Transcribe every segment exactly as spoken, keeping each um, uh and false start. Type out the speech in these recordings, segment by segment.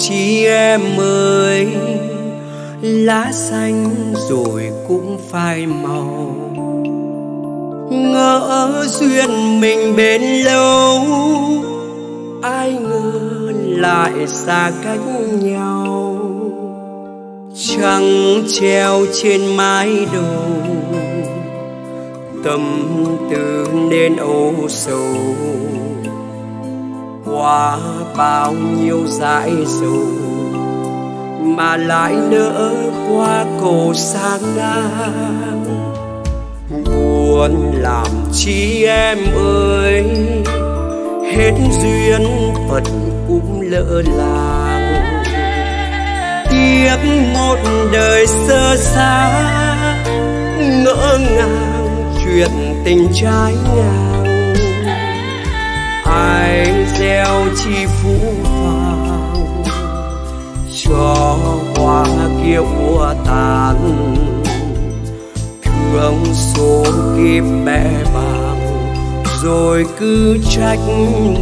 chi em ơi, lá xanh rồi cũng phai màu. Ngỡ duyên mình bên lâu, ai ngờ lại xa cách nhau. Trăng treo trên mái đầu, tâm tư nên âu sầu. Qua bao nhiêu dãi dầu mà lại nỡ qua cổ sang ngang. Buồn làm chi em ơi, hết duyên phận cũng lỡ làng. Tiếc một đời sơ xa, ngỡ ngàng chuyện tình trái ngang. Ai gieo chi phú vào cho hoa kia úa tàn. Thương số kiếp bẽ bàng, rồi cứ trách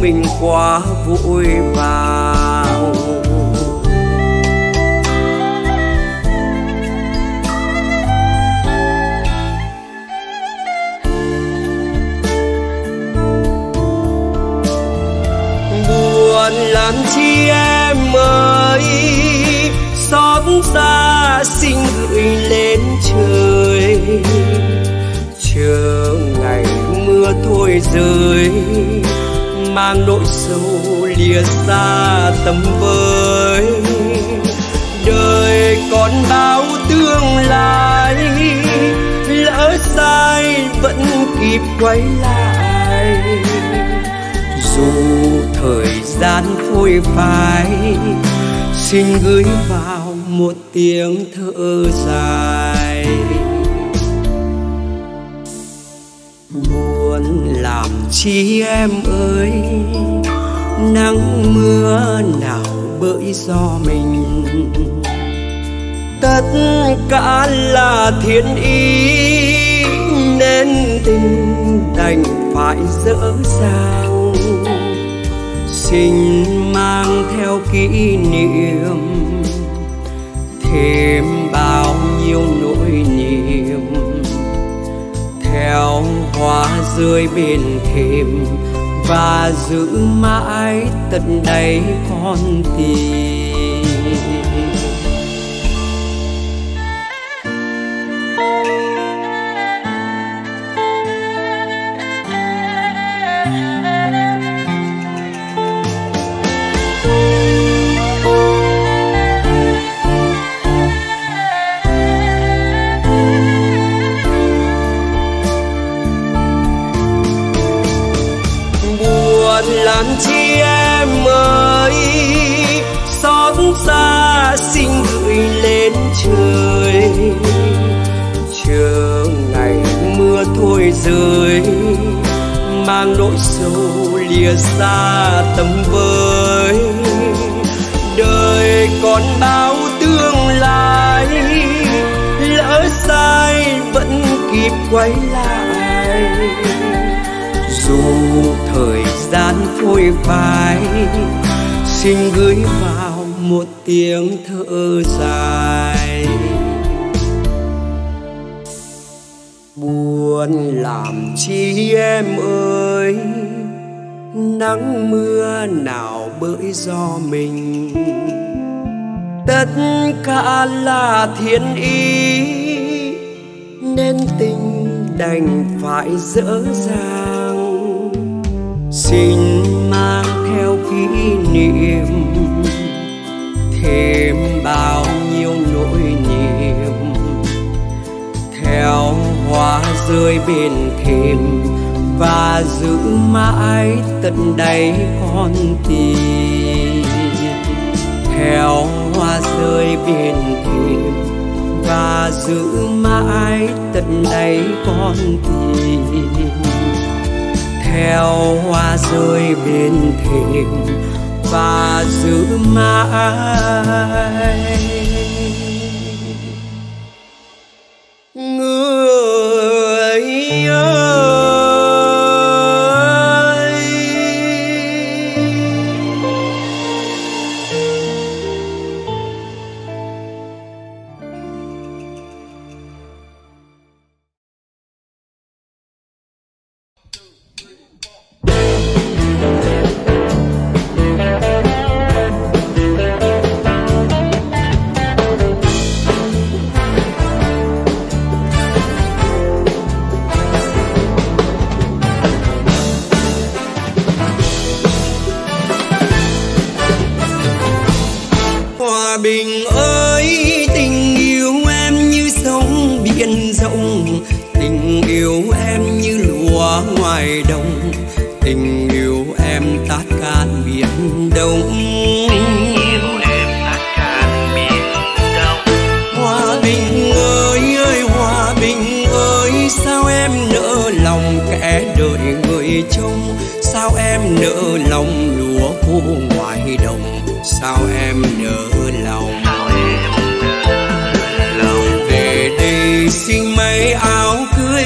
mình quá vội vàng. Làm chi em ơi, xót xa xin gửi lên trời. Chờ ngày mưa thôi rơi, mang nỗi sầu lìa xa tầm với. Đời còn bao tương lai, lỡ sai vẫn kịp quay lại. Dù thời gian phôi phai, xin gửi vào một tiếng thở dài. Buồn làm chi em ơi, nắng mưa nào bởi do mình. Tất cả là thiên ý, nên tình đành phải dỡ dàng. Xin mang theo kỷ niệm, thêm bao nhiêu nỗi niềm. Theo hoa rơi bên thềm, và giữ mãi tận đáy con tim. Làm chi em ơi, xót xa xin gửi lên trời. Chờ ngày mưa thôi rơi, mang nỗi sầu lìa xa tầm với. Đời còn bao tương lai, lỡ sai vẫn kịp quay lại. Dù thời gian phôi phai, xin gửi vào một tiếng thở dài. Buồn làm chi em ơi, nắng mưa nào bởi do mình. Tất cả là thiên ý, nên tình đành phải dỡ dàng. Xin mang theo kỷ niệm, thêm bao nhiêu nỗi niềm. Theo hoa rơi bên thềm, và giữ mãi tận đáy con tim. Theo hoa rơi bên thềm, và giữ mãi tận đáy con tim. Theo hoa rơi bên thềm, và giữ mãi người ơi. Bình ơi, tình yêu em như sông biển rộng, tình yêu em như lúa ngoài đồng, tình yêu em tát can biển đông, tình yêu em tát can biển đông. Hòa bình ơi ơi, hòa bình ơi, sao em nỡ lòng kẻ đời người trông, sao em nỡ lòng lúa khô ngoài đồng, sao em nỡ lòng, sao em nỡ lòng. Về đây xin mấy áo cưới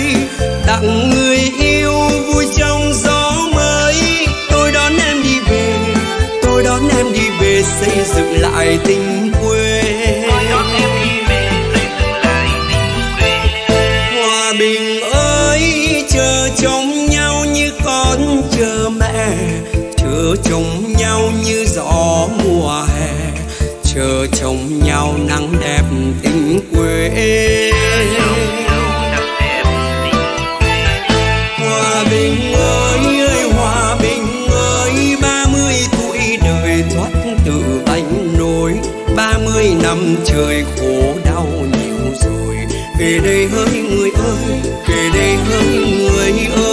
tặng người yêu vui trong gió mới. Tôi đón em đi về, tôi đón em đi về xây dựng lại tình quê. Tôi đón em đi về xây dựng lại tình quê. Hòa bình ơi, chờ chồng nhau như con chờ mẹ, chờ chồng nhau như gió mùa hè, chờ chồng nhau nắng đẹp tình quê. Hòa bình ơi ơi, hòa bình ơi, ba mươi tuổi đời thoát từ bánh nối, ba mươi năm trời khổ đau nhiều rồi. Về đây hỡi người ơi, về đây hỡi người ơi.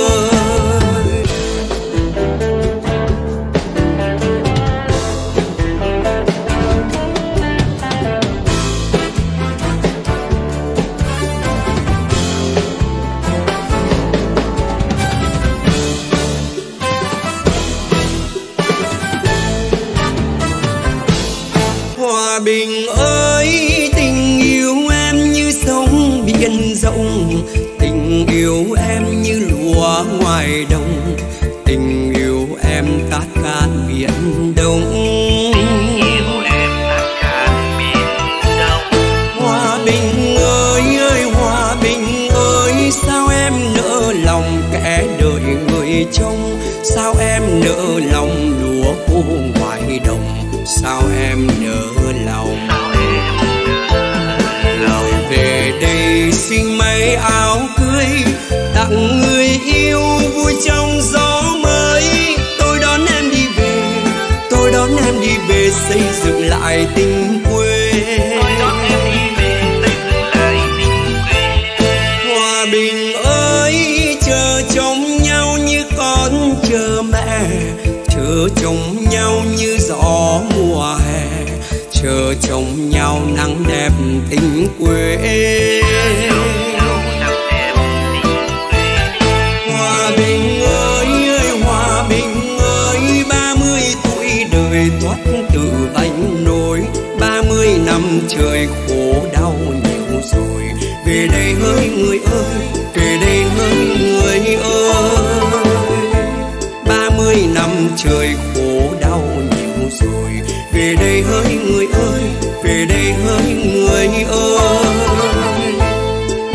Hòa bình ơi, tình yêu em như sông biển rộng, tình yêu em như lúa ngoài đồng, tình yêu em tát can biển đông, tình yêu em tát can biển đông. Hòa bình ơi ơi, hòa bình ơi, sao em nỡ lòng kẻ đời người trông, sao em nỡ lòng lúa khô ngoài đồng, sao em nỡ lòng, sao em nỡ lòng. Về đây xin mấy áo cưới tặng người yêu vui trong gió mới. Tôi đón em đi về, tôi đón em đi về xây dựng lại tình quê. Tôi đón em đi về xây dựng lại tình quê. Hòa bình ơi, chờ chồng nhau như con chờ mẹ, chờ chồng nhau như gió mùa hè, chờ chồng nhau nắng đẹp tình quê. Hòa bình ơi ơi, hòa bình ơi, ba mươi tuổi đời thoát từ bánh nối, ba mươi năm trời khổ đau nhiều rồi. Về đây hỡi người ơi, về đây hỡi người ơi, ba mươi năm trời khổ đau nhiều rồi. Về đây hỡi người ơi, về đây hỡi người ơi,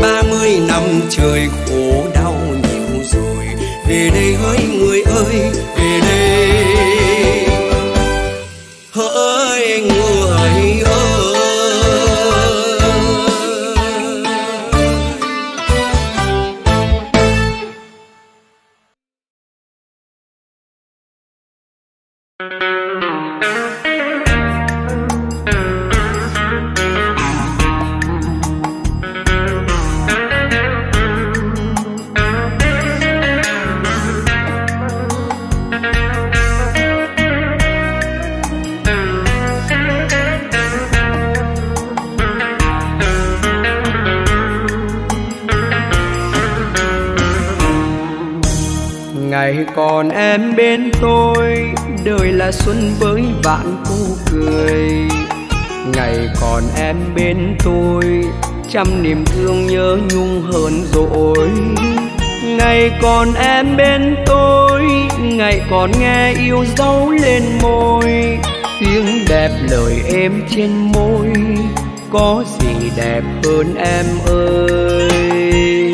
ba mươi năm trời khổ đau nhiều rồi. Về đây hỡi người ơi, về đây hỡi người ơi. Ngày còn em bên tôi, đời là xuân với vạn cu cười. Ngày còn em bên tôi, trăm niềm thương nhớ nhung hờn dỗi. Ngày còn em bên tôi, ngày còn nghe yêu dấu lên môi. Tiếng đẹp lời êm trên môi, có gì đẹp hơn em ơi.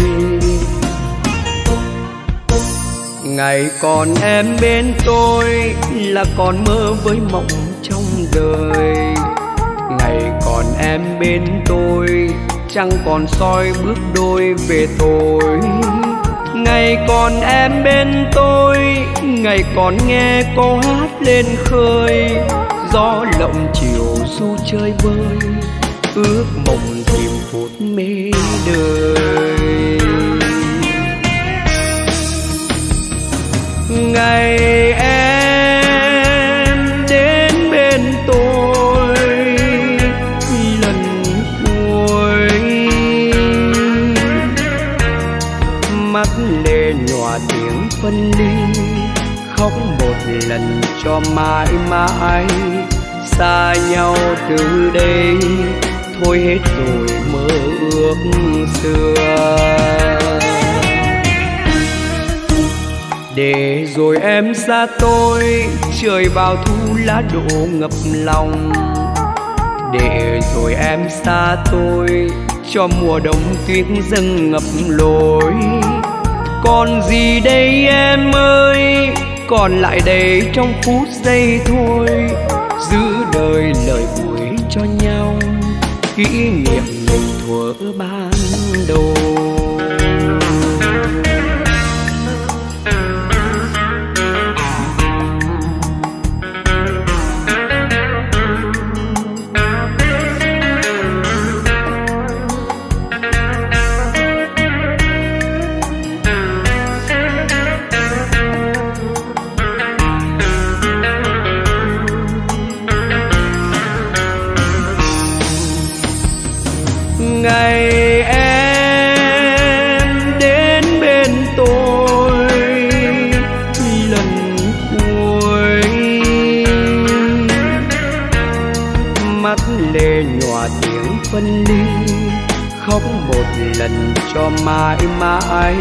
Ngày còn em bên tôi, là còn mơ với mộng trong đời. Ngày còn em bên tôi, chẳng còn soi bước đôi về tôi. Ngày còn em bên tôi, ngày còn nghe câu hát lên khơi. gió lộng chiều du chơi bơi, ước mộng tìm phút mê đời. Ngày em đến bên tôi lần cuối, mắt lệ nhòa tiếng phân ly, khóc một lần cho mãi mãi. Xa nhau từ đây, thôi hết rồi mơ ước xưa. Để rồi em xa tôi, trời vào thu lá đổ ngập lòng. Để rồi em xa tôi, cho mùa đông tuyết dâng ngập lối. Còn gì đây em ơi, còn lại đây trong phút giây thôi. Giữ đời lời cuối cho nhau, kỷ niệm mình thuở ban đầu. Ngày em đến bên tôi lần cuối, mắt lệ nhòa tiếng phân ly, khóc một lần cho mãi mãi.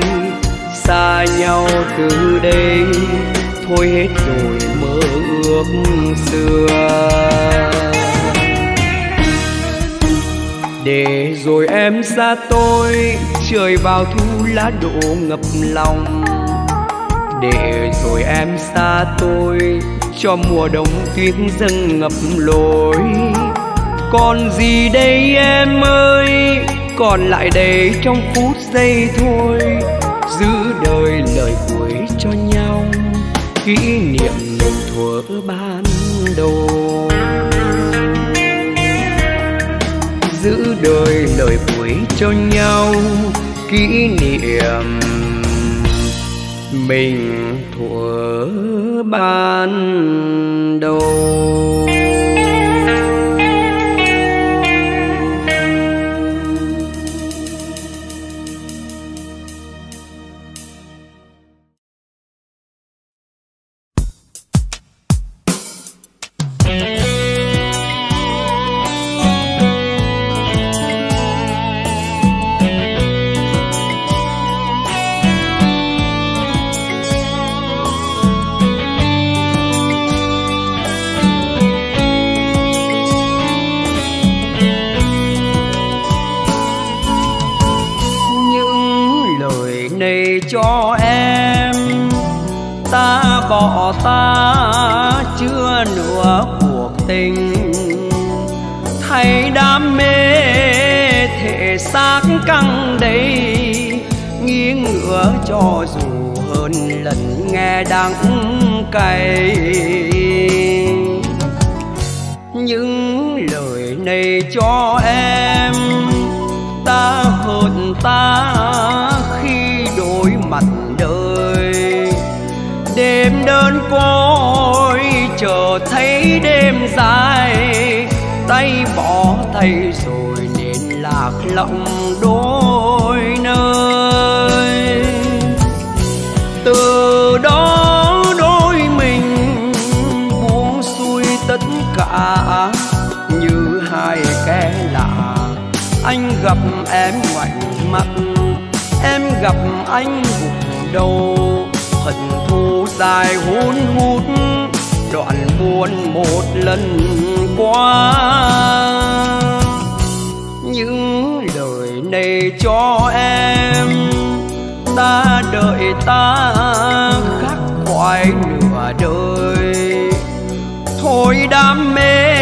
Xa nhau từ đây, thôi hết rồi mơ ước xưa. Để rồi em xa tôi, trời vào thu lá đổ ngập lòng. Để rồi em xa tôi, cho mùa đông tuyết dâng ngập lối. Còn gì đây em ơi, còn lại đây trong phút giây thôi. Giữ đời lời cuối cho nhau, kỷ niệm mình thuở ban đầu. Giữ đời lời cuối cho nhau, kỷ niệm mình thuở ban đầu. Cho em ta bỏ ta chưa nửa cuộc tình, thay đam mê thể xác căng đầy, nghiêng ngửa cho dù hơn lần nghe đắng cay. Những lời này cho em ta hờn ta mặt đời, đêm đơn côi chờ thấy đêm dài, tay bỏ tay rồi nên lạc lõng đôi nơi. Từ đó đôi mình buông xuôi tất cả, như hai kẻ lạ anh gặp em ngoảnh mặt, em gặp anh gục đầu. Hận thù dài hun hút đoạn buồn một lần qua. Những lời này cho em ta đợi ta khắc khoải nửa đời, thôi đam mê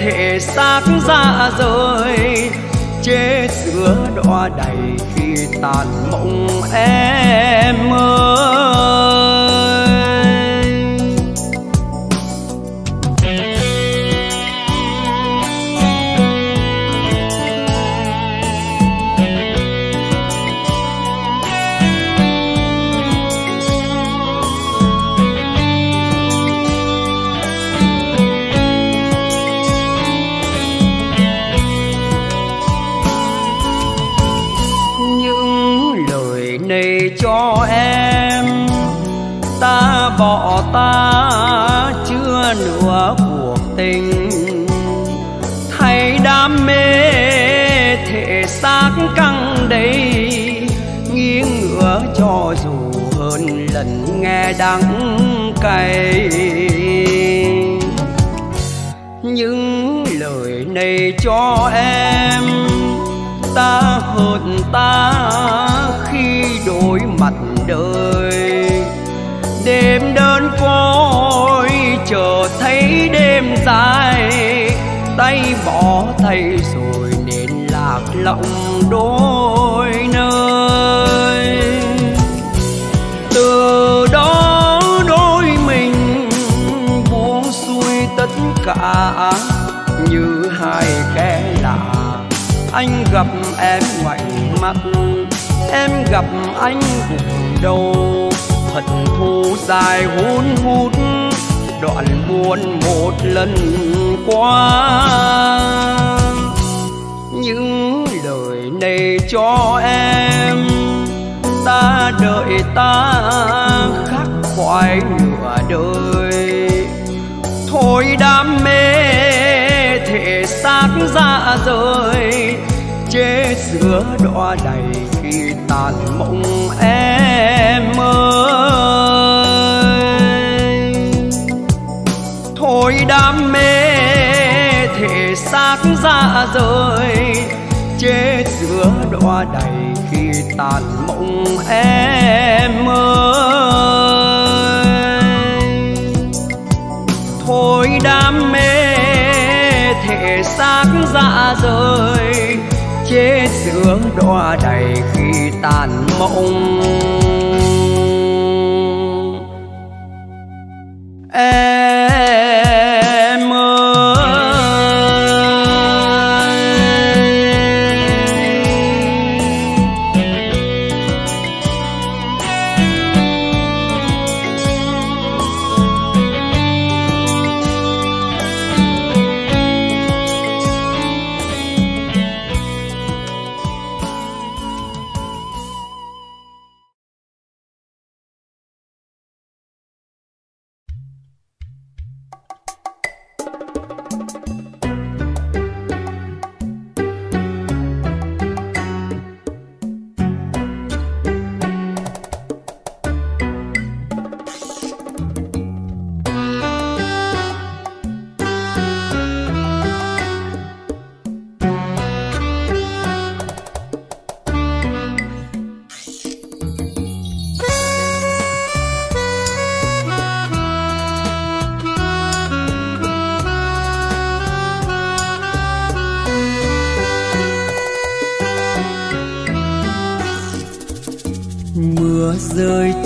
thể xác ra rời, chế sữa đọa đầy khi tàn mộng em ơi. đam mê thể xác căng đầy, nghiêng ngửa cho dù hơn lần nghe đắng cay. Những lời này cho em ta hờn ta khi đối mặt đời, đêm đơn côi chờ thấy đêm dài, tay bỏ tay rồi nên lạc lõng đôi nơi. Từ đó đôi mình buông xuôi tất cả, như hai kẻ lạ anh gặp em ngoảnh mặt, em gặp anh gục đầu. Hận thù dài hun hút đoạn buồn một lần qua. Những lời này cho em ta đợi ta khắc khoải nửa đời, thôi đam mê thể xác ra rời, chế giữa đọa đầy khi tàn mộng em ơi. Thôi đam mê thể xác ra rời, chế giữa đọa đầy khi tàn mộng em ơi. Thôi đam mê thể xác ra rời, chết giữa đọa đầy khi tàn mộng em ơi.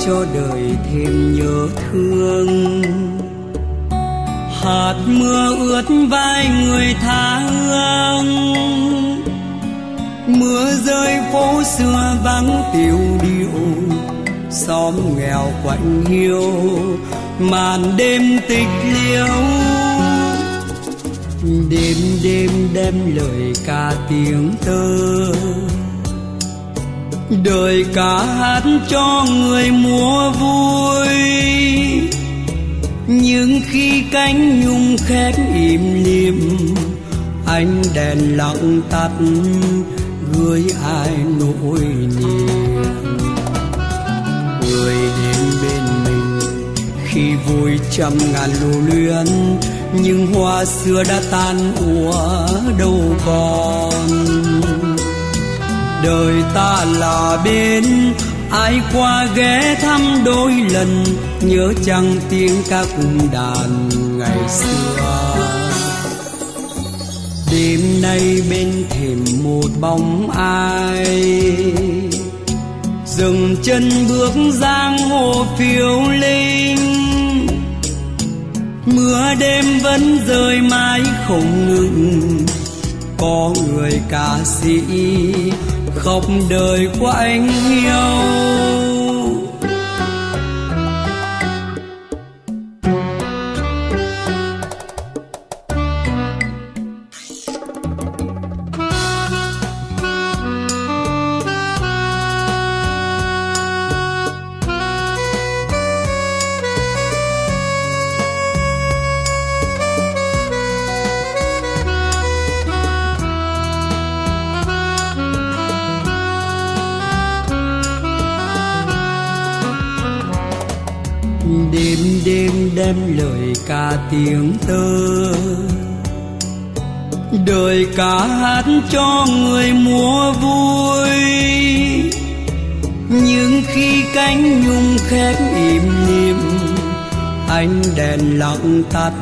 Cho đời thêm nhớ thương, hạt mưa ướt vai người tha hương. Mưa rơi phố xưa vắng tiêu điệu, xóm nghèo quạnh hiu, màn đêm tịch liêu. Đêm đêm đem lời ca tiếng tơ, đời ca hát cho người múa vui. Nhưng khi cánh nhung khép im lìm, ánh đèn lặng tắt gửi ai nỗi niềm. Người đến bên mình khi vui trăm ngàn lưu luyến, nhưng hoa xưa đã tan úa đâu còn. Đời ta là bên ai qua ghé thăm đôi lần, nhớ chăng tiếng ca cùng đàn ngày xưa. Đêm nay bên thềm một bóng ai dừng chân bước giang hồ phiêu linh. Mưa đêm vẫn rơi mãi không ngừng, có người ca sĩ khóc đời của anh yêu. đêm đem lời ca tiếng tơ, đời ca hát cho người múa vui. Nhưng khi cánh nhung khép im lìm, ánh đèn lặng tắt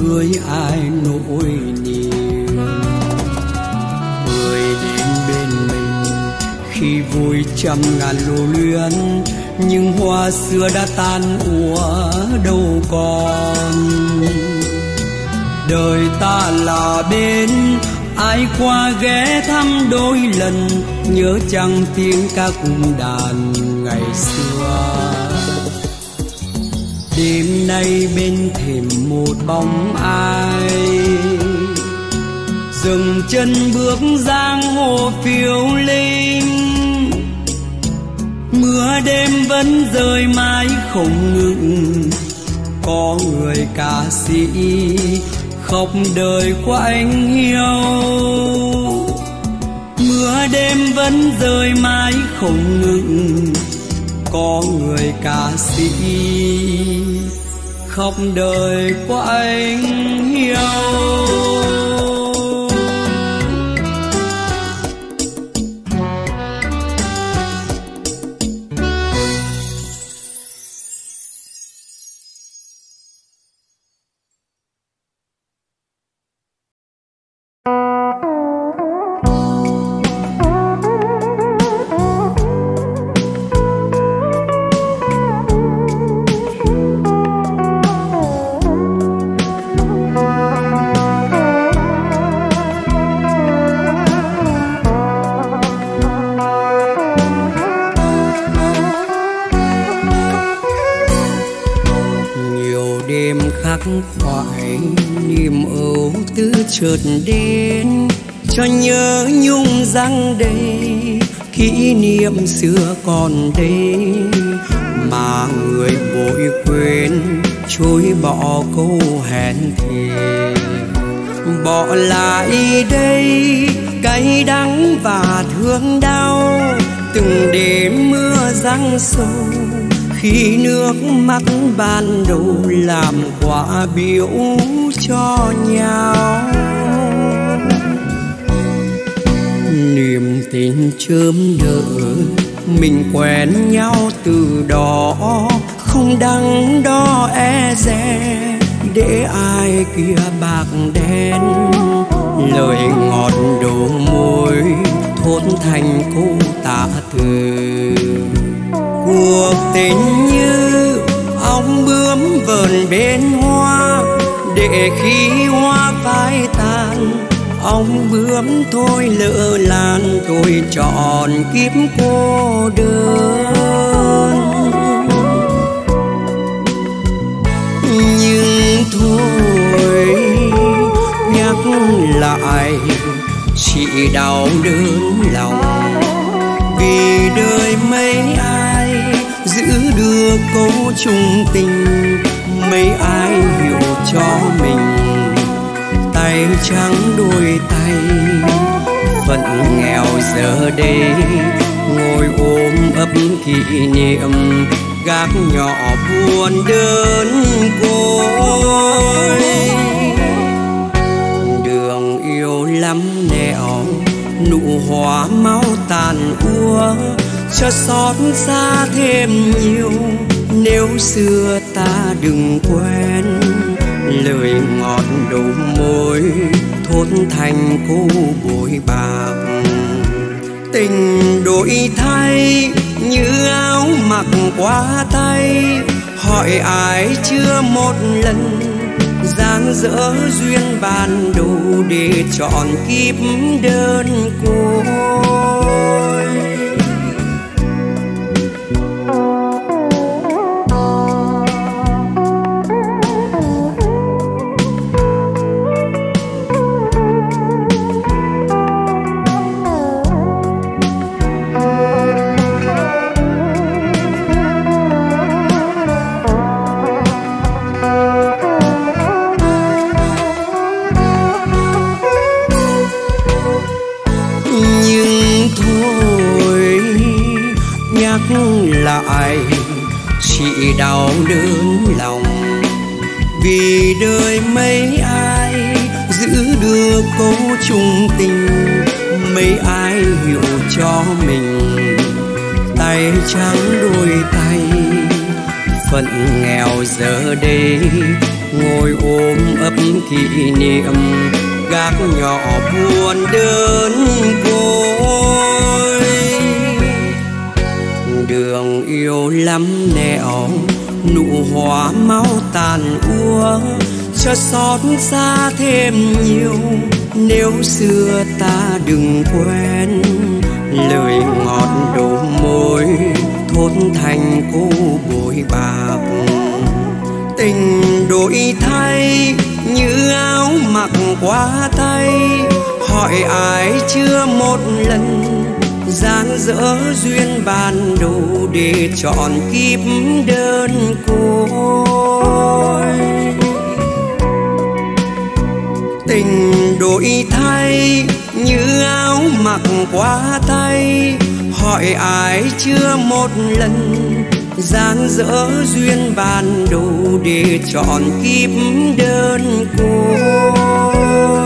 gửi ai nỗi niềm. Người đến bên mình khi vui trăm ngàn lưu luyến, nhưng hoa xưa đã tan úa đâu còn. Đời ta là bên ai qua ghé thăm đôi lần, nhớ chăng tiếng ca cùng đàn ngày xưa. Đêm nay bên thềm một bóng ai dừng chân bước giang hồ phiêu linh. Mưa đêm vẫn rơi mãi không ngừng, có người ca sĩ khóc đời qua anh hiu. Mưa đêm vẫn rơi mãi không ngừng, có người ca sĩ khóc đời qua anh hiu. Khoải niềm âu tư chợt đến cho nhớ nhung rằng đây kỷ niệm xưa còn đây mà người vội quên, chối bỏ câu hẹn thề. Bỏ lại đây cay đắng và thương đau, từng đêm mưa giăng sâu khi nước mắt ban đầu làm quả biếu cho nhau. Niềm tình chớm nở mình quen nhau từ đó, không đắn đo e dè để ai kia bạc đen. Lời ngọt đầu môi thốt thành câu tạ từ. Cuộc tình như ong bướm vờn bên hoa, để khi hoa phai tàn ong bướm thôi lỡ làn. Tôi chọn kiếp cô đơn, nhưng thôi nhắc lại chỉ đau đớn lòng vì đời mấy ai giữ đưa câu chung tình. Mấy ai hiểu cho mình tay trắng đôi tay phận nghèo, giờ đây ngồi ôm ấp kỷ niệm gác nhỏ buồn đơn côi. Đường yêu lắm nẻo nụ hoa máu tàn úa, cho xót xa thêm nhiều nếu xưa ta đừng quên. Lời ngọt đầu môi thốt thành câu bội bạc. Tình đổi thay như áo mặc quá tay, hỏi ai chưa một lần dang dỡ duyên ban đầu để chọn kiếp đơn côi. chị đau đớn lòng vì đời mấy ai giữ đưa câu chung tình, mấy ai hiểu cho mình tay trắng đôi tay. Phận nghèo giờ đây ngồi ôm ấp kỷ niệm gác nhỏ buồn đơn côi. Đường yêu lắm nẻo nụ hoa máu tàn úa, cho xót xa thêm nhiều nếu xưa ta đừng quên lời ngọt đầu môi thốt thành cô bội bạc. Tình đổi thay như áo mặc quá tay, hỏi ai chưa một lần dang dỡ duyên ban đầu để chọn kiếp đơn côi. Tình đổi thay như áo mặc quá tay, hỏi ai chưa một lần dang dỡ duyên ban đầu để chọn kiếp đơn côi.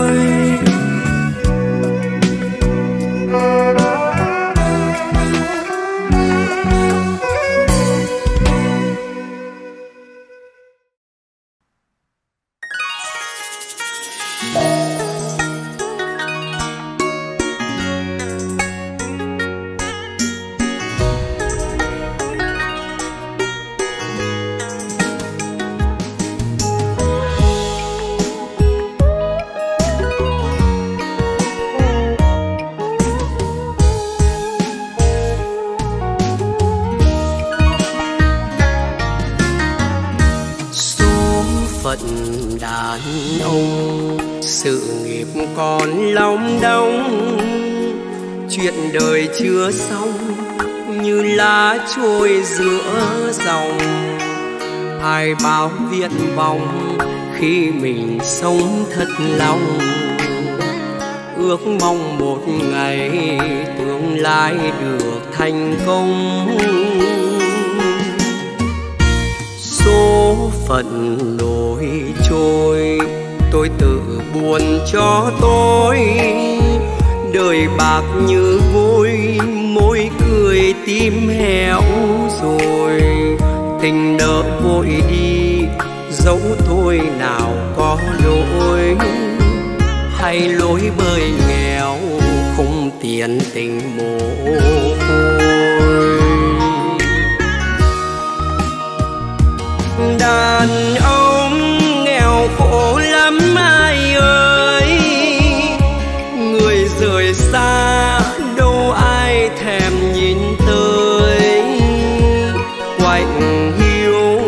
Chưa xong như lá trôi giữa dòng, ai bảo viết vọng khi mình sống thật lòng. Ước mong một ngày tương lai được thành công, số phận đổi trôi tôi tự buồn cho tôi. Đời bạc như vôi, môi cười tim héo rồi. Tình nợ vội đi, dẫu tôi nào có lỗi. Hay lối bơi nghèo, không tiền tình mồ côi. Đàn ông nghèo khổ lắm ai ơi, người rời xa đâu ai thèm nhìn tới. Quạnh hiu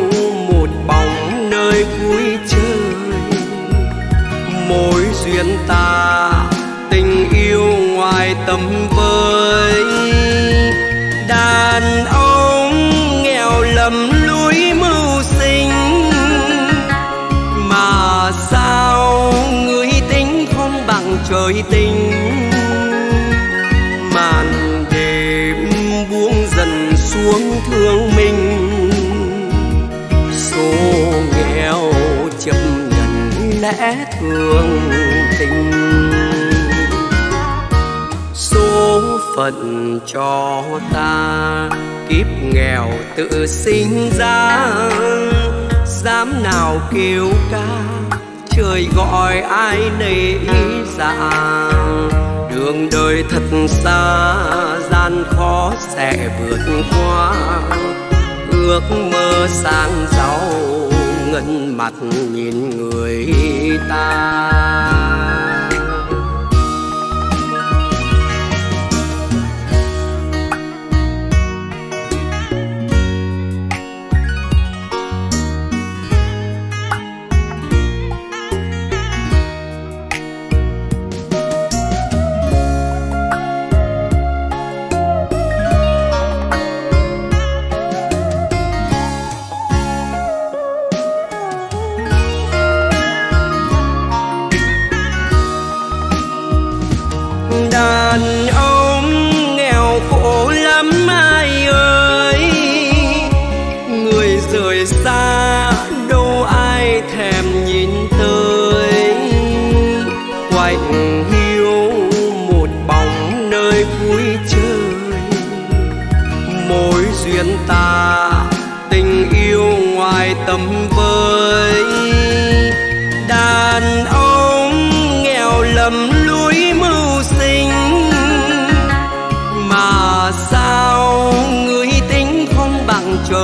một bóng nơi cuối trời, mối duyên ta tình yêu ngoài tầm với. Đàn ông nghèo lầm lũi mưu sinh, mà sao người tính không bằng trời tình. Màn đêm buông dần xuống thương mình, số nghèo chấp nhận lẽ thường tình. Số phận cho ta kiếp nghèo tự sinh ra, dám nào kêu ca trời gọi ai nấy dạ. Đường đời thật xa, gian khó sẽ vượt qua. Ước mơ sáng giàu, ngân mặt nhìn người ta. Đàn ông nghèo khổ lắm ai ơi, người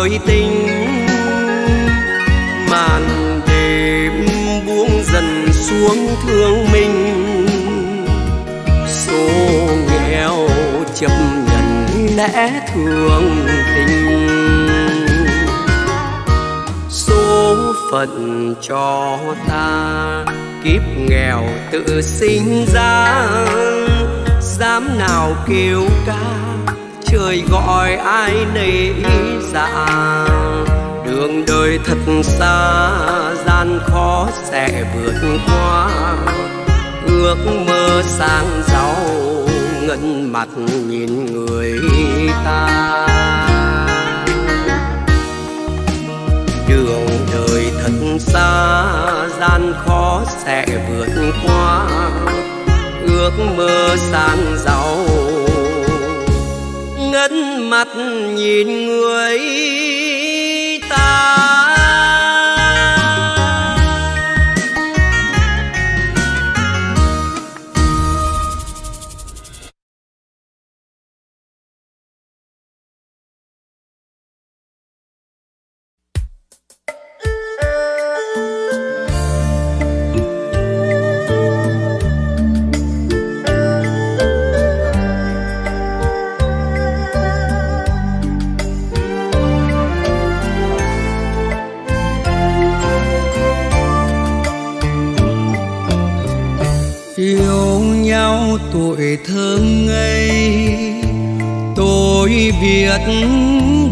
với tình màn đêm buông dần xuống thương mình, số nghèo chấp nhận lẽ thường tình, số phận cho ta kiếp nghèo tự sinh ra, dám nào kêu ca trời gọi ai nấy dạ. Đường đời thật xa gian khó sẽ vượt qua, ước mơ sang giàu ngân mặt nhìn người ta. Đường đời thật xa gian khó sẽ vượt qua, ước mơ sang giàu ngấn mặt nhìn người ta. Tuổi thơ ngây tôi viết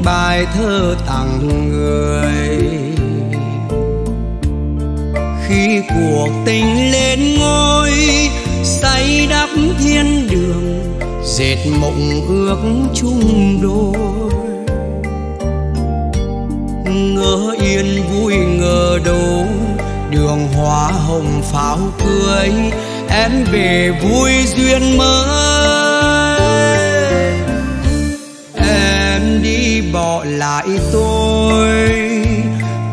bài thơ tặng người, khi cuộc tình lên ngôi say đắp thiên đường, dệt mộng ước chung đôi. Ngỡ yên vui ngờ đâu đường hoa hồng pháo cưới, em về vui duyên mới. Em đi bỏ lại tôi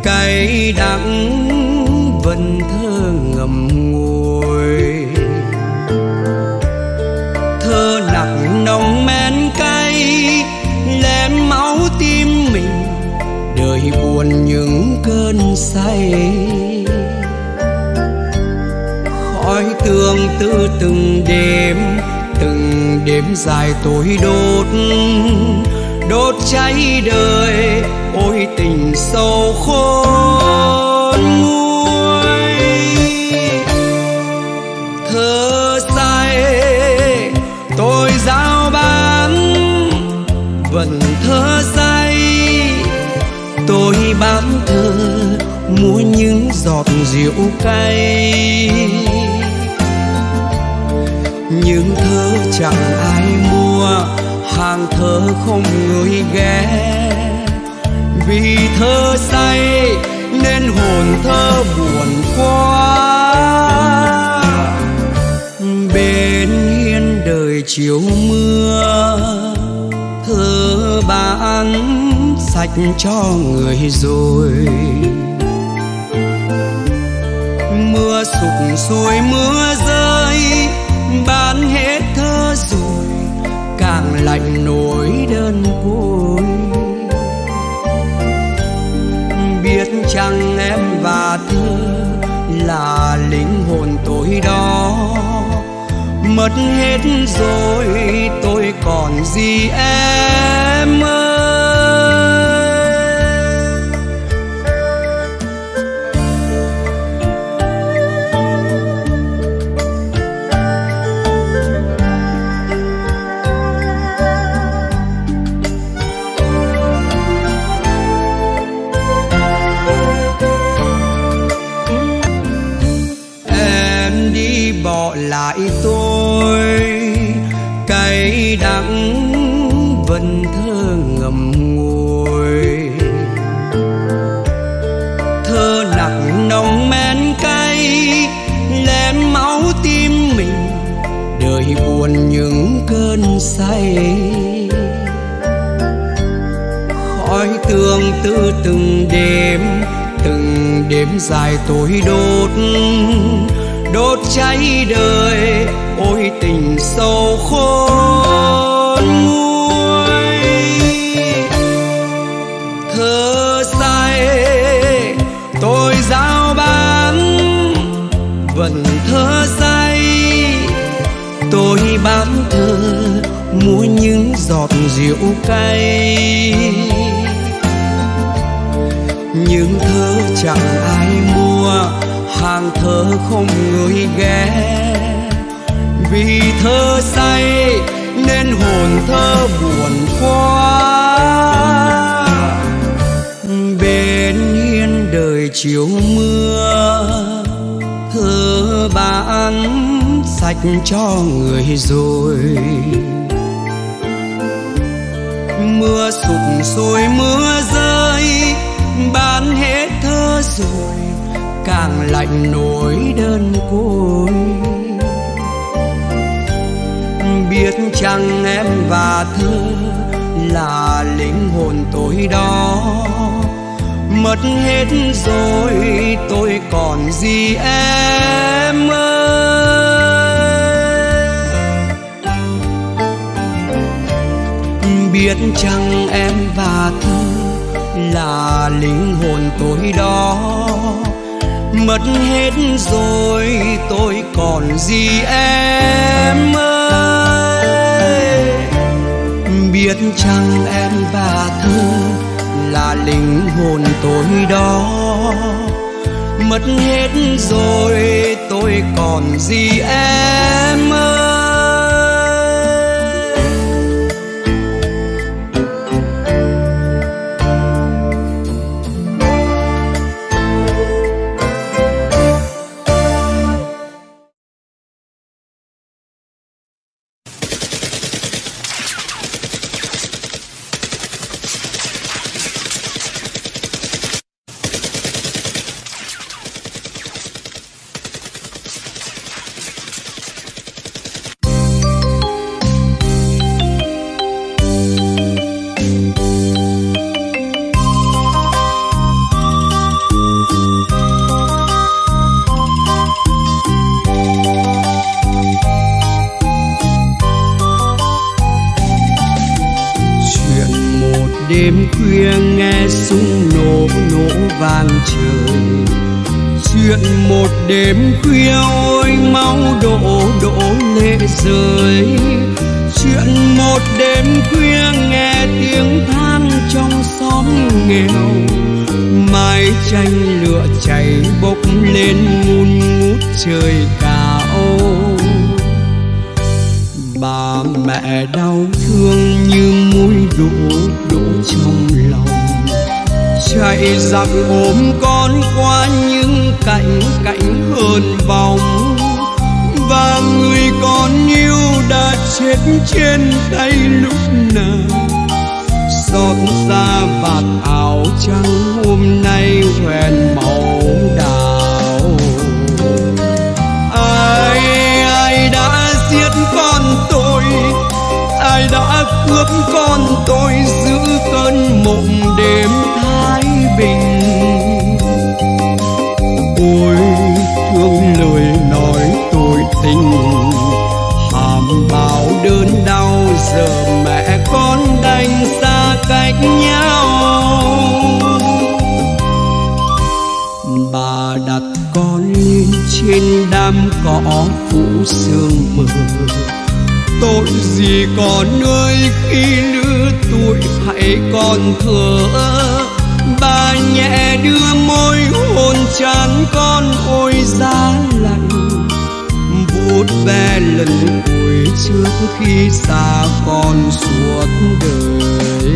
cay đắng vần thơ ngậm ngùi, thơ nặng nồng men cay lem máu tim mình, đời buồn những cơn say. Khói tương tư từng đêm, từng đêm dài tối đốt, đốt cháy đời, ôi tình sâu khôn nguôi. Thơ say tôi giao bán, vẫn thơ say tôi bán thơ, mua những giọt rượu cay. Những thơ chẳng ai mua, hàng thơ không người ghé, vì thơ say nên hồn thơ buồn quá. Bên hiên đời chiều mưa, thơ bán sạch cho người rồi. Mưa sụp xuôi mưa rơi, bán hết thơ rồi, càng lạnh nỗi đơn côi. Biết chăng em và thơ là linh hồn tối đó, mất hết rồi tôi còn gì em ơi. Lại tôi cay đắng vần thơ ngậm ngùi, thơ nặng nồng men cay lem máu tim mình, đời buồn những cơn say. Khói tương tư từng đêm, từng đêm dài tối đốt, đốt cháy đời, ôi tình sâu khôn nguôi. Thơ bám thơ mũi những giọt rượu cay, những thơ chẳng ai mua, hàng thơ không người ghé. Vì thơ say nên hồn thơ buồn quá. Bên hiên đời chiều mưa, thơ bán sạch cho người rồi. Mưa sụp sôi mưa rơi, bán hết thơ rồi, càng lạnh nỗi đơn côi. Biết chăng em và thơ là linh hồn tôi đó, mất hết rồi tôi còn gì em ơi. Biết chăng em và thơ là linh hồn tôi đó, mất hết rồi tôi còn gì em ơi. Biết chăng em và thơ là linh hồn tôi đó, mất hết rồi tôi còn gì em ơi. Đêm khuya nghe súng nổ nổ vang trời, chuyện một đêm khuya ôi máu đổ đổ lệ rơi. Chuyện một đêm khuya nghe tiếng than trong xóm nghèo, mái tranh lửa cháy bốc lên ngùn ngút trời cao. Bà mẹ đau thương như mũi đổ đổ trong lòng, chạy giặc ôm con qua những cảnh cảnh hờn vòng. Và người con yêu đã chết trên tay lúc nào, xót xa vạt áo trắng hôm nay hoen màu đào. Ai ai đã giết con tôi, ai đã cướp con tôi giữ cơn mộng đêm Thái Bình. Ôi thương lời nói tôi tình, hàm báo đớn đau giờ mẹ con đành xa cách nhau. Bà đặt con lên trên đám cỏ phủ sương mờ, tội gì con ơi khi lứa tuổi hãy còn thở. Bà nhẹ đưa môi hôn trán con ôi giá lạnh, vuốt ve lần cuối trước khi xa con suốt đời.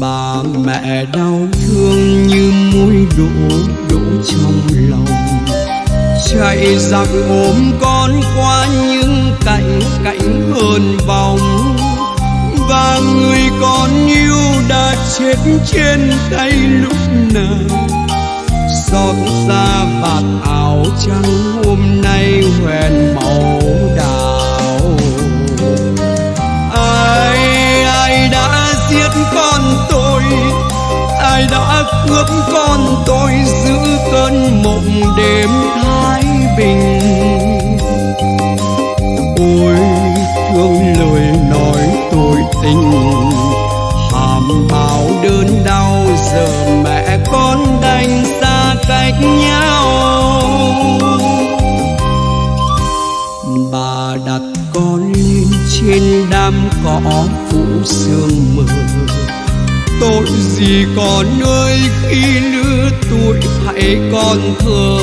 Bà mẹ đau thương như mũi đổ đổ trong lòng, chạy giặc ôm con qua những cảnh cảnh hờn vòng. Và người con yêu đã chết trên tay lúc nào, xót xa vạt áo trắng hôm nay hoen màu đào. Ai ước con tôi giữ cơn mộng đêm thái bình. Ôi thương lời nói tôi tình, hàm báo đớn đau giờ mẹ con đành xa cách nhau. Bà đặt con lên trên đám cỏ phủ sương mờ, tội gì con ơi khi lứa tuổi hãy còn thở.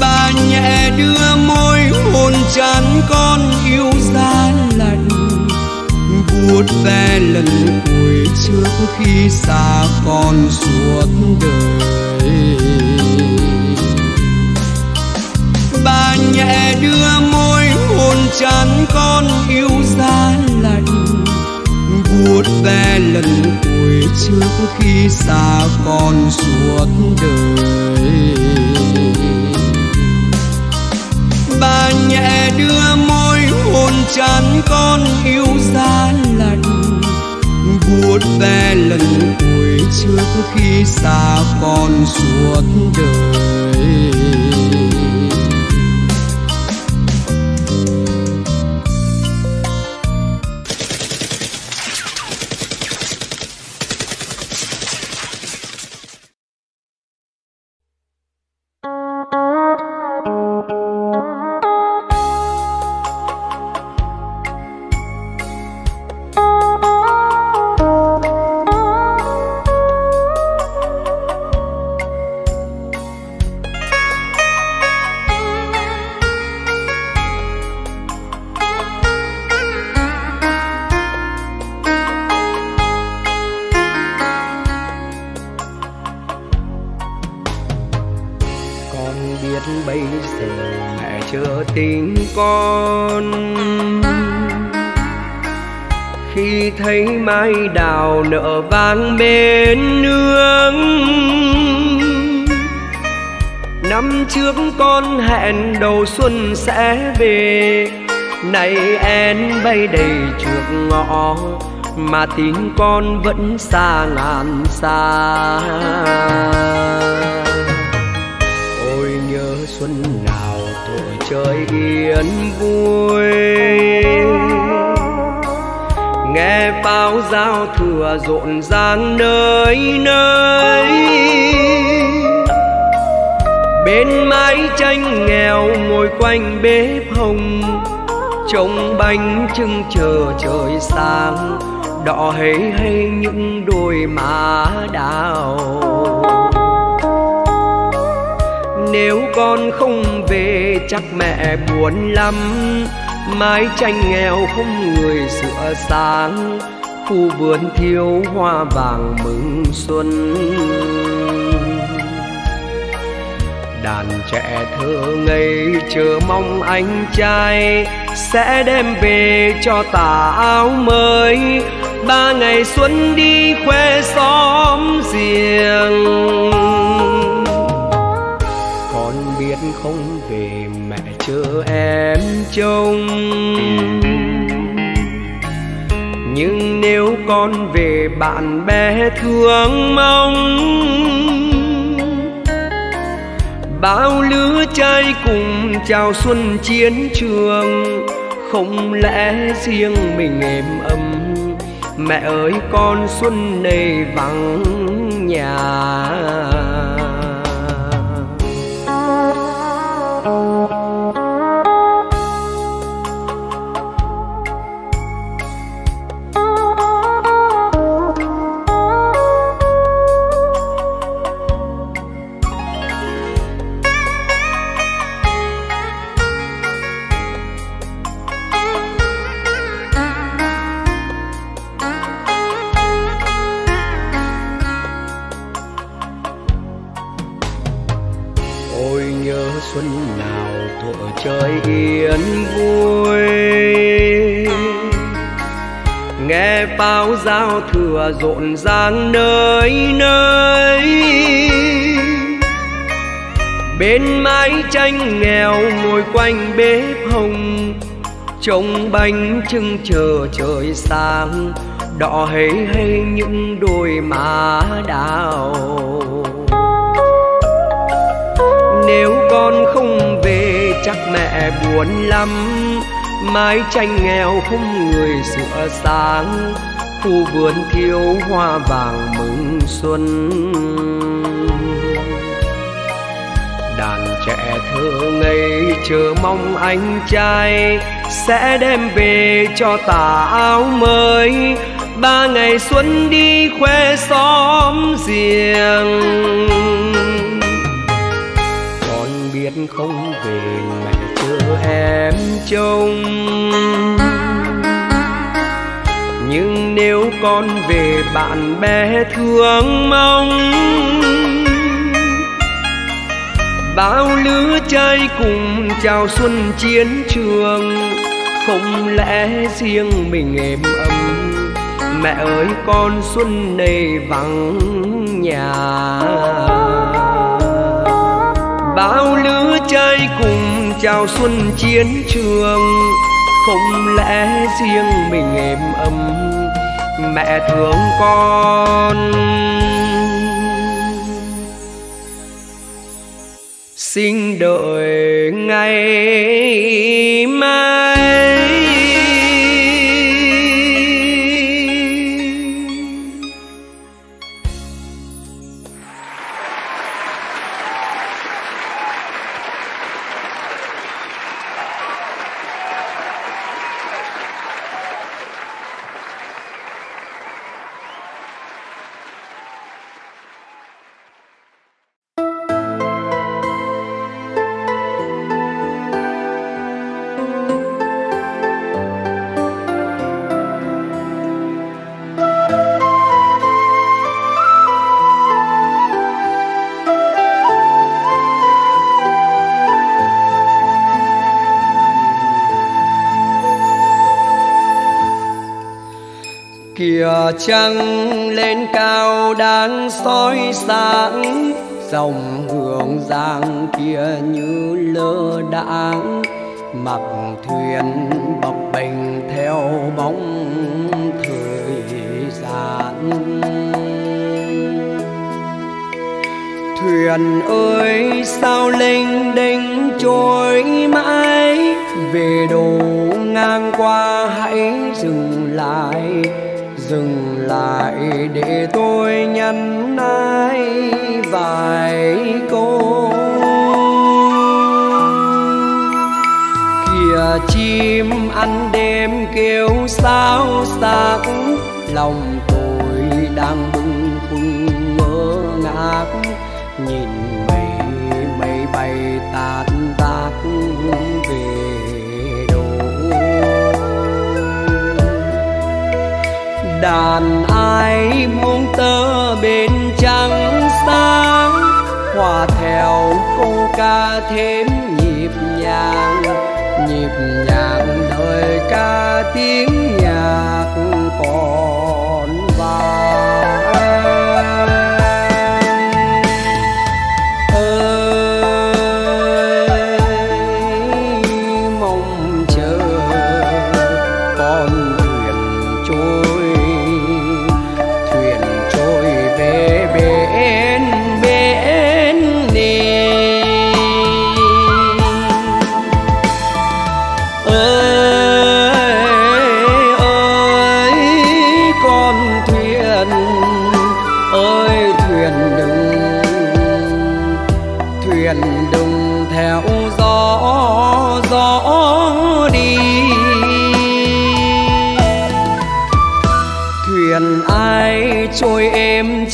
Bà nhẹ đưa môi hôn trán con yêu giá lạnh, vuốt ve lần cuối trước khi xa con suốt đời. Bà nhẹ đưa môi hôn trán con yêu giá lạnh, vuốt ve lần cuối trước khi xa con suốt đời. Bà nhẹ đưa môi hôn trán con yêu giá lạnh, vuốt ve lần cuối trước khi xa con suốt đời. Xuân sẽ về, nay én bay đầy trước ngõ, mà tiếng con vẫn xa ngàn xa. Ôi nhớ xuân nào tuổi chơi yên vui, nghe pháo giao thừa rộn ràng nơi nơi. Bên mái tranh nghèo ngồi quanh bếp hồng, trông bánh trưng chờ trời sáng, đỏ hế hay những đôi má đào. Nếu con không về chắc mẹ buồn lắm, mái tranh nghèo không người sửa sáng, khu vườn thiếu hoa vàng mừng xuân. Đàn trẻ thơ ngây chờ mong anh trai sẽ đem về cho tà áo mới, ba ngày xuân đi khoe xóm riêng. Con biết không về mẹ chờ em trông, nhưng nếu con về bạn bè thương mong, bao lứa trai cùng chào xuân chiến trường, không lẽ riêng mình êm ấm. Mẹ ơi con xuân này vắng nhà. Xuân nào thuở chơi yên vui, nghe pháo giao thừa rộn ràng nơi nơi. Bên mái tranh nghèo ngồi quanh bếp hồng, trông bánh trưng chờ trời sáng đỏ hấy hay những đôi má đào. Nếu con không về chắc mẹ buồn lắm, mái tranh nghèo không người sửa sáng, khu vườn thiếu hoa vàng mừng xuân. Đàn trẻ thơ ngây chờ mong anh trai sẽ đem về cho tà áo mới, ba ngày xuân đi khoe xóm riêng. Con biết không về mẹ chưa em trông, nhưng nếu con về bạn bè thương mong, bao lứa trai cùng chào xuân chiến trường, không lẽ riêng mình êm ấm. Mẹ ơi con xuân này vắng nhà, bao lứa trai cùng chào xuân chiến trường, không lẽ riêng mình êm ấm. Mẹ thương con, xin đợi ngày mai. Trăng lên cao đang soi sáng, dòng Hương Giang kia như lơ đãng, mặc thuyền bập bềnh theo bóng thời gian. Thuyền ơi sao lênh đênh trôi mãi, về đổ ngang qua hãy dừng lại, dừng lại để tôi nhắn ai vài câu. Kìa chim ăn đêm kêu sao xác, lòng tôi đang bâng khuâng ngỡ ngác, nhìn mây mây bay tạt tạt về. Đàn ai buông tơ bên trăng sáng, hòa theo câu ca thêm nhịp nhàng, nhịp nhàng đời ca tiếng nhạc còn vang. Ơi mong chờ còn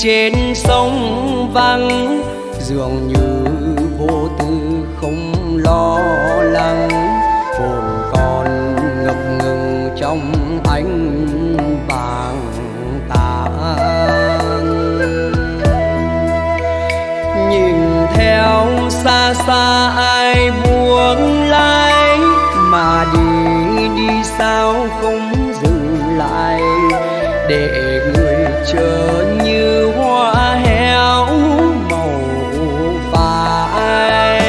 trên sông vắng, dường như vô tư không lo lắng, hồn còn ngập ngừng trong ánh vàng tàn. Nhìn theo xa xa ai buông lái, mà đi đi sao không dừng lại, để người chờ như hoa héo màu phai.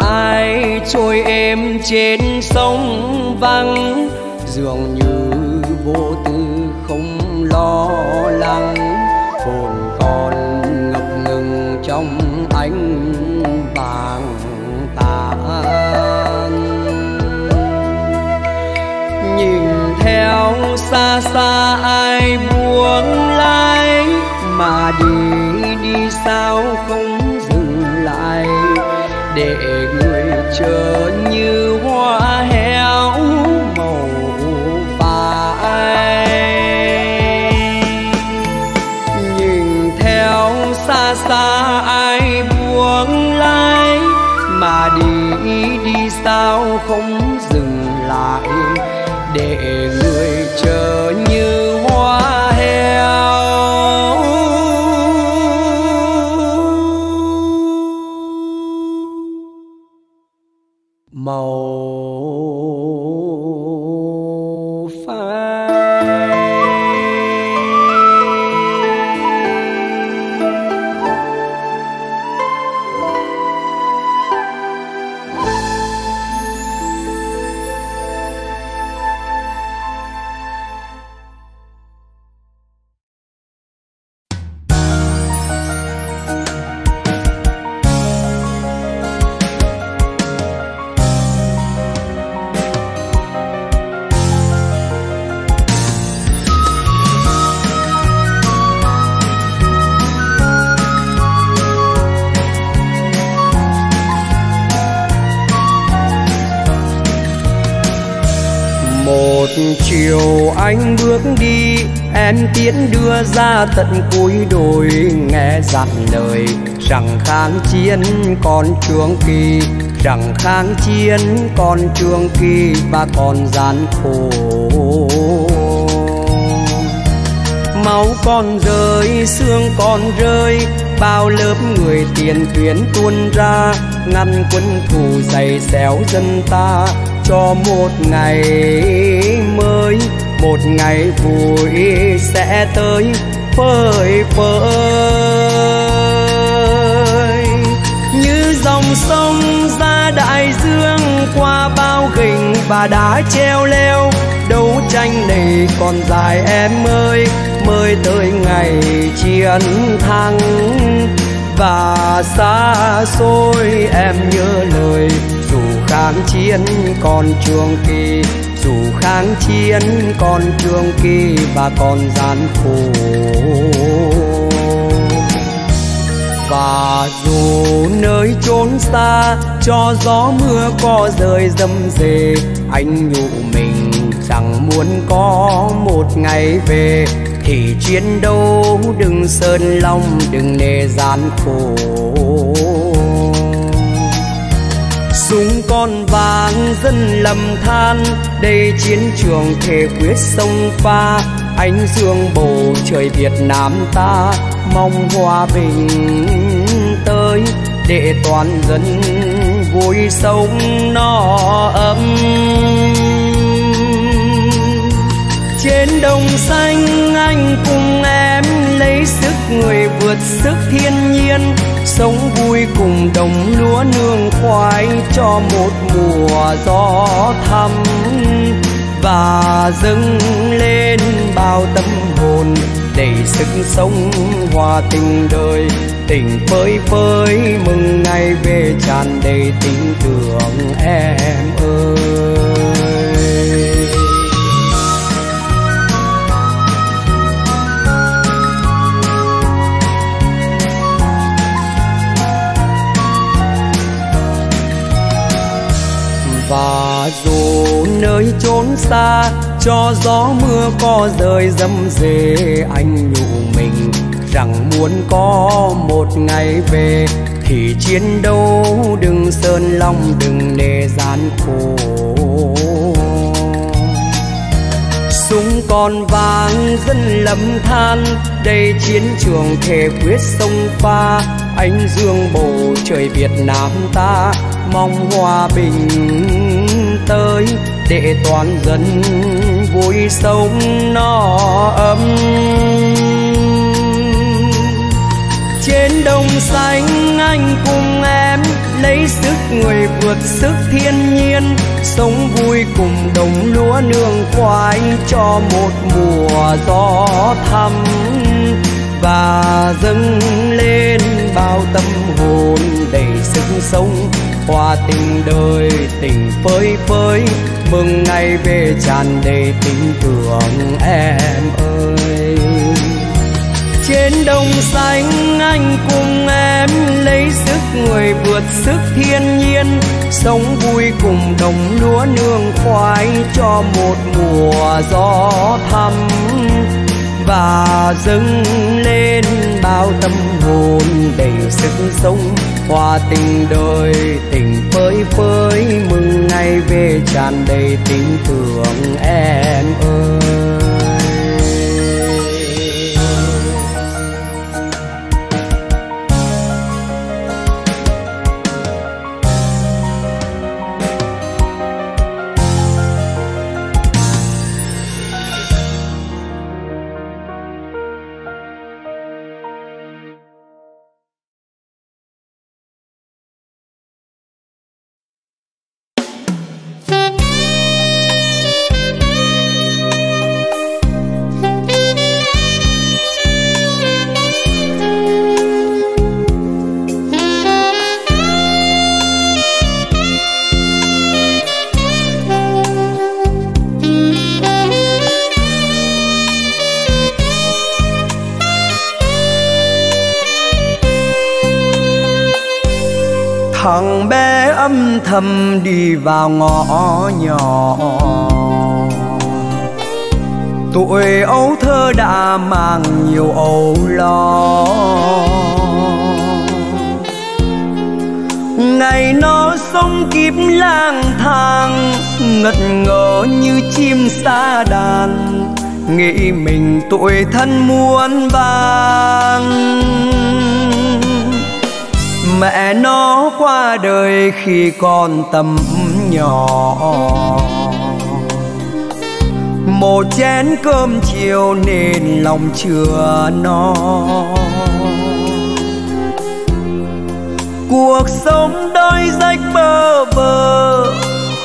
ai trôi êm trên sông vắng, dường như vô tư không lo lắng, hồn còn ngập ngừng trong ánh vàng tàn. Nhìn theo xa xa ai buông lái, mà đi đi sao không dừng lại, để người chờ như hoa héo màu phai. Nhìn theo xa xa ai buông lái, mà đi đi sao không dừng lại, để người chờ như hoa héo màu phai. Chiều anh bước đi, em tiến đưa ra tận cuối đồi, nghe dặn lời rằng kháng chiến còn trường kỳ, rằng kháng chiến còn trường kỳ và còn gian khổ. Máu còn rơi, xương còn rơi, bao lớp người tiền tuyến tuôn ra, ngăn quân thù giày xéo dân ta, cho một ngày mới, một ngày vui sẽ tới phơi phới. Như dòng sông ra đại dương, qua bao gành và đá treo leo, đấu tranh này còn dài em ơi, mới tới ngày chiến thắng. Và xa xôi em nhớ lời, dù kháng chiến còn trường kỳ, dù kháng chiến còn trường kỳ và còn gian khổ. Và dù nơi chốn xa, cho gió mưa có rơi dầm dề, anh nhủ mình rằng muốn có một ngày về, thì chiến đấu đừng sơn lòng, đừng nề gian khổ. Súng còn vàng dân lầm than, đây chiến trường thể quyết sông pha, ánh dương bầu trời Việt Nam ta, mong hòa bình tới để toàn dân vui sống no ấm. Trên đồng xanh anh cùng em lấy sức người vượt sức thiên nhiên, sống vui cùng đồng lúa nương khoai, cho một mùa gió thắm và dâng lên bao tâm hồn đầy sức sống hòa tình đời, tình phơi phới mừng ngày về tràn đầy tình tưởng em ơi. Và dù nơi chốn xa, cho gió mưa có rơi dầm dề, anh nhủ mình rằng muốn có một ngày về, thì chiến đấu đừng sơn lòng, đừng nề gian khổ. Súng còn vàng dân lầm than, đây chiến trường thể quyết sông pha, ánh dương bầu trời Việt Nam ta, mong hòa bình tới để toàn dân vui sống no ấm. Trên đồng xanh anh cùng em lấy sức người vượt sức thiên nhiên, sống vui cùng đồng lúa nương quanh cho một mùa gió thắm và dâng lên bao tâm hồn đầy sức sống. Hòa tình đời tình phơi phới, mừng ngày về tràn đầy tình thương em ơi. Trên đồng xanh anh cùng em lấy sức người vượt sức thiên nhiên, sống vui cùng đồng lúa nương khoái cho một mùa gió thắm và dâng lên bao tâm hồn đầy sức sống. Hòa tình đời tình phơi phới, mừng ngày về tràn đầy tình thương em ơi. Thằng bé âm thầm đi vào ngõ nhỏ, tuổi ấu thơ đã mang nhiều âu lo. Ngày nó sống kiếp lang thang, ngất ngỡ như chim sa đàn, nghĩ mình tuổi thân muôn vàng. Mẹ nó qua đời khi còn tầm nhỏ, một chén cơm chiều nên lòng chưa no. Cuộc sống đôi rách bơ vơ,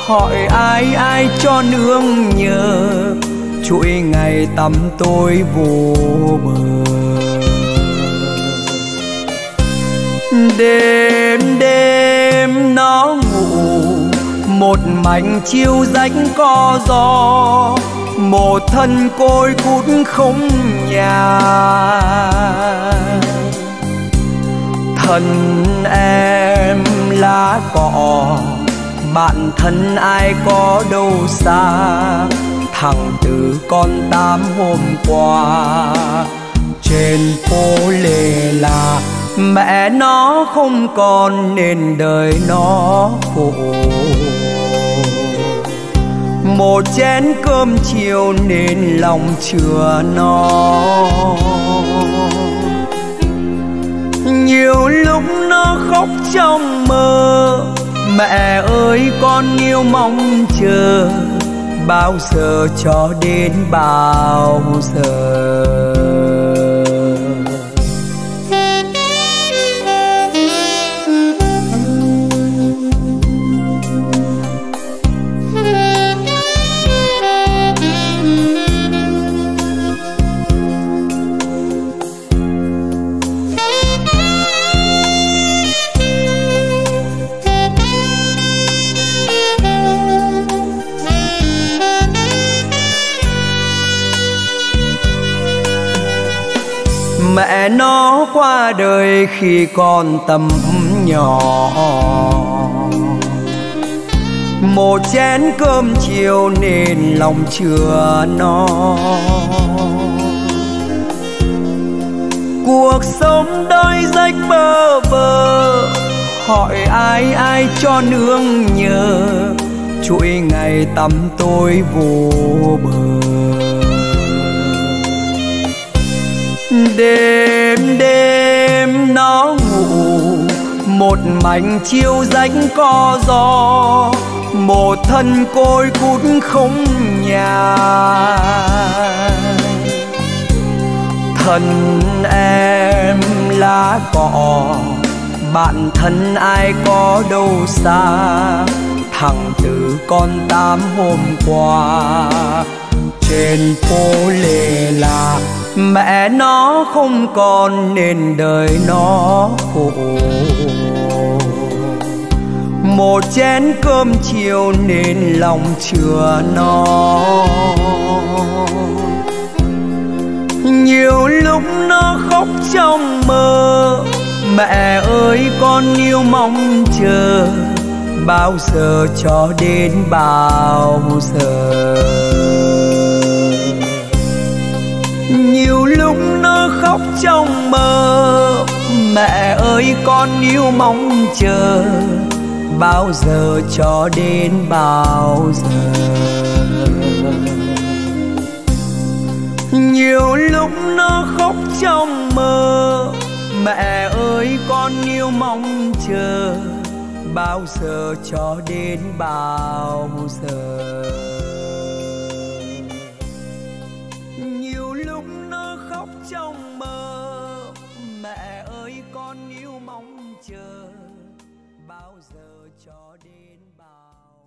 hỏi ai ai cho nương nhờ, chuỗi ngày tắm tối vô bờ. Đêm đêm nó ngủ một mảnh chiêu rách co gió, một thân côi cút không nhà. Thân em lá cỏ, bạn thân ai có đâu xa, thằng từ con tám hôm qua trên phố Lê La. Mẹ nó không còn nên đời nó khổ, một chén cơm chiều nên lòng chưa no. Nhiều lúc nó khóc trong mơ, mẹ ơi con yêu mong chờ, bao giờ cho đến bao giờ. Mẹ nó qua đời khi còn tầm nhỏ, một chén cơm chiều nên lòng chưa no. Cuộc sống đôi rách bơ vơ, hỏi ai ai cho nương nhờ, chuỗi ngày tắm tối vô bờ. Đêm đêm nó ngủ một mảnh chiêu rách co gió, một thân côi cút không nhà. Thân em lá cỏ, bạn thân ai có đâu xa, thằng Tư con Tám hôm qua. Trên phố Lệ Lạc mẹ nó không còn nên đời nó khổ, một chén cơm chiều nên lòng chừa nó. Nhiều lúc nó khóc trong mơ, mẹ ơi con yêu mong chờ, bao giờ cho đến bao giờ. Nhiều lúc nó khóc trong mơ, mẹ ơi con yêu mong chờ, bao giờ cho đến bao giờ. Nhiều lúc nó khóc trong mơ, mẹ ơi con yêu mong chờ, bao giờ cho đến bao giờ. Nhiều lúc nó khóc trong mơ, mẹ ơi con yêu mong chờ, bao giờ cho đến bao giờ.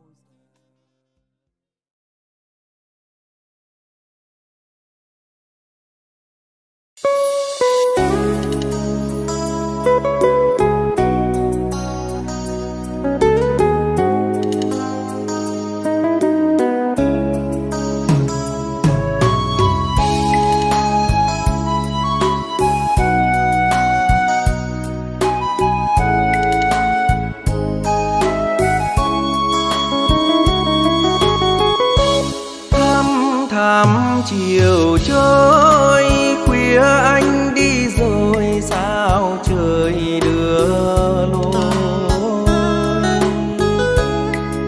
Thăm thăm chiều chơi khuya anh đi rồi sao trời đưa lối.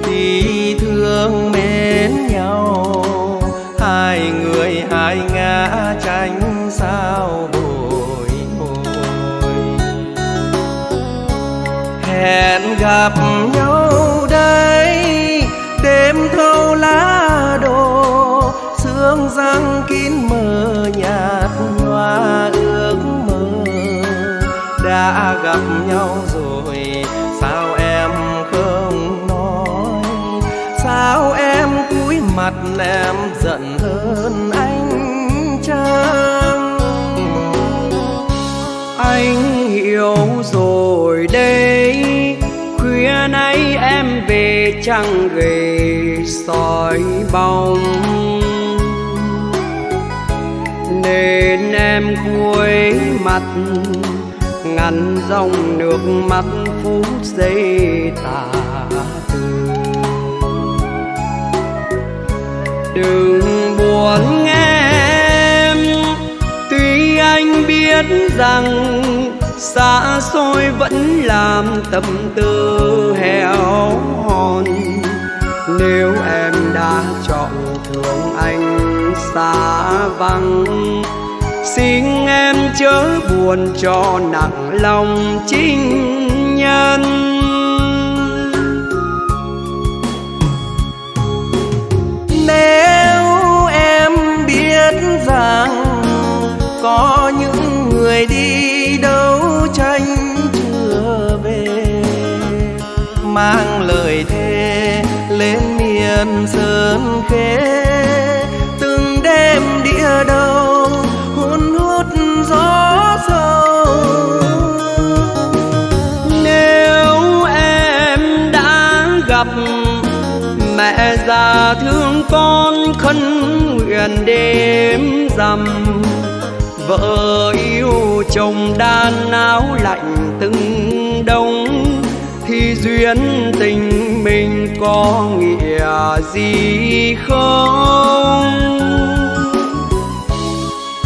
Khi thương mến nhau hai người hai ngã tránh sao bồi hồi. Hẹn gặp nhau đây đêm thâu lá đồ, sương răng kín mờ nhạt hoa ước mơ. Đã gặp nhau rồi sao em không nói, sao em cúi mặt em giận hơn anh chăng? Anh hiểu rồi đây, khuya nay em về chẳng về soi bóng, nên em cuối mặt ngăn dòng nước mắt phút giây tả từ. Đừng buồn nghe em, tuy anh biết rằng xa xôi vẫn làm tâm tư héo hon. Nếu em đã chọn thương anh xa vắng, xin em chớ buồn cho nặng lòng chính nhân. Nếu em biết rằng có những người đi đấu tranh chưa về, mang lời thề lên miền sơn khê. Từng đêm đĩa đầu hun hút gió sầu, nếu em đã gặp mẹ già thương con khấn nguyện đêm rằm. Vợ yêu chồng đan áo lạnh từng đông, thì duyên tình mình có nghĩa gì không?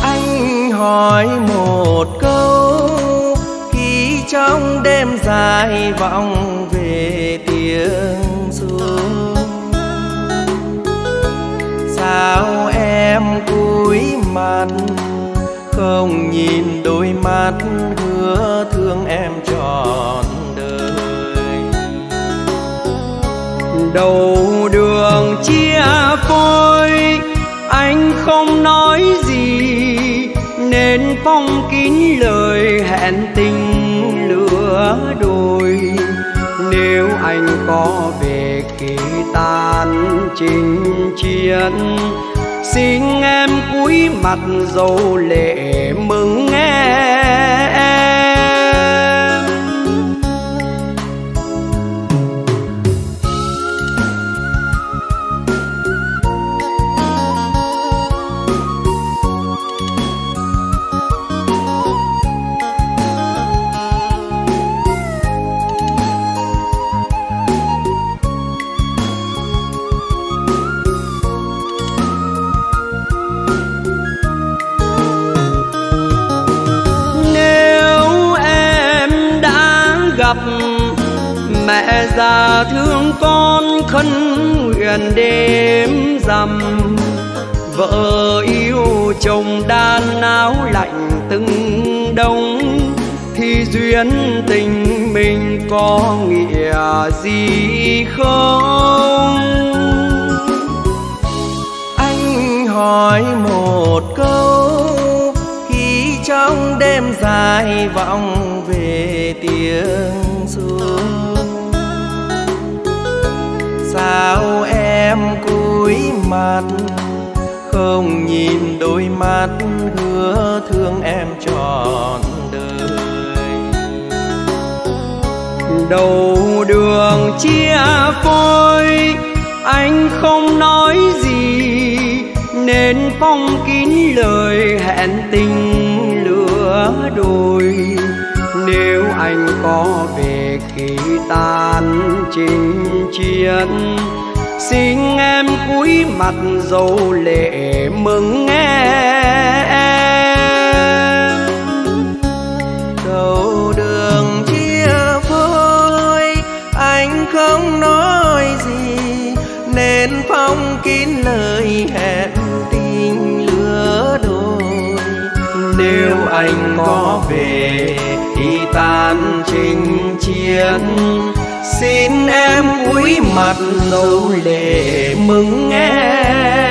Anh hỏi một câu khi trong đêm dài vọng về tiếng xuông. Sao em cúi mặt không nhìn đôi mắt hứa thương em tròn đời. Đầu đường chia phôi anh không nói gì, nên phong kín lời hẹn tình lừa lỡ đôi. Nếu anh có về kỳ tan chinh chiến, xin em cúi mặt dấu lệ mừng em. Mẹ già thương con khấn nguyện đêm rằm, vợ yêu chồng đan áo lạnh từng đông, thì duyên tình mình có nghĩa gì không? Anh hỏi một câu khi trong đêm dài vọng về tiếng xuống. Sao em cúi mặt không nhìn đôi mắt hứa thương em trọn đời? Đầu đường chia phôi, anh không nói gì nên phong kín lời hẹn tình lứa đôi. Nếu anh có về khi tan chinh chiến, xin em cúi mặt dấu lệ mừng em. Đầu đường chia phôi, anh không nói gì nên phong kín lời hẹn tình lứa đôi. Nếu anh có về tan chinh chiến, xin em cúi mặt dấu lệ mừng em.